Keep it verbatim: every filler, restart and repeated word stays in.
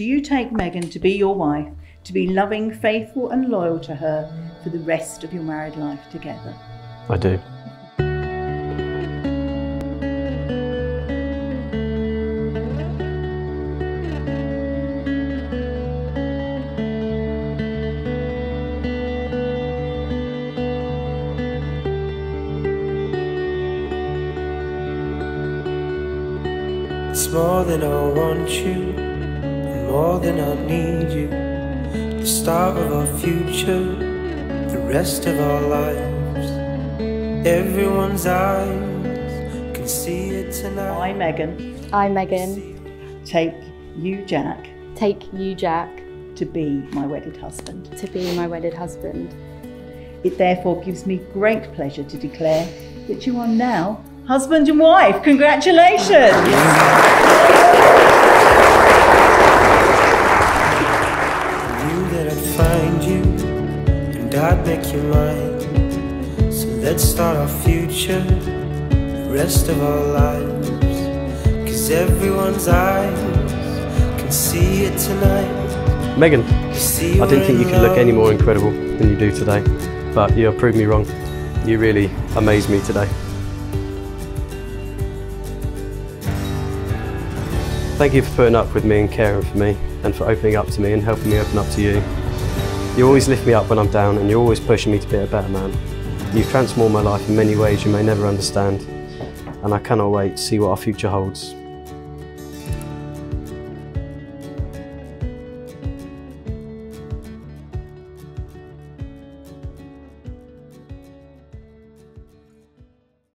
Do you take Megan to be your wife, to be loving, faithful and loyal to her for the rest of your married life together? I do. It's more than I want you, and more than I need you. The start of our future, the rest of our lives. Everyone's eyes can see it tonight. I'm Megan. I'm Megan. Take you, Jack. Take you, Jack. To be my wedded husband. To be my wedded husband. It therefore gives me great pleasure to declare that you are now husband and wife. Congratulations! I knew that I'd find you and I'd make you mine. So let's start our future, the rest of our lives. Cause everyone's eyes can see it tonight. Megan, I didn't think you could look any more incredible than you do today, but you have proved me wrong. You really amazed me today. Thank you for putting up with me and caring for me, and for opening up to me and helping me open up to you. You always lift me up when I'm down, and you're always pushing me to be a better man. You've transformed my life in many ways you may never understand, and I cannot wait to see what our future holds.